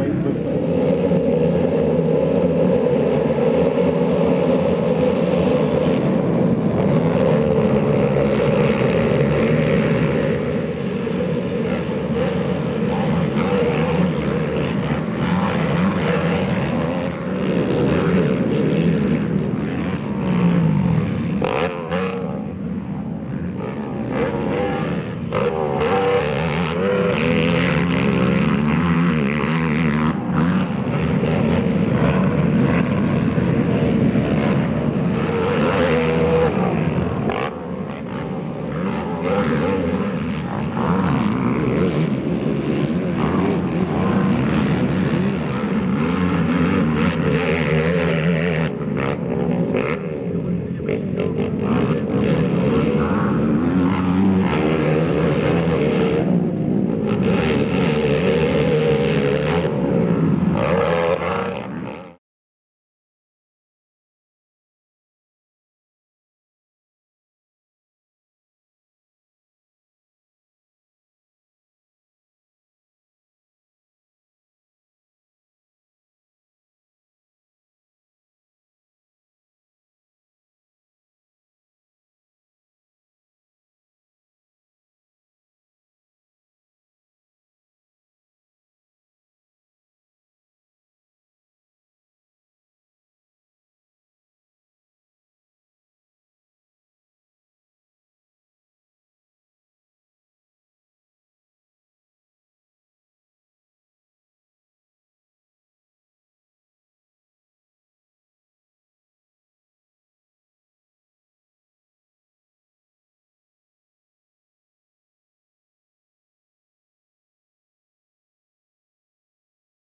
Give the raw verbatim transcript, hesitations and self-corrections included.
Facebook.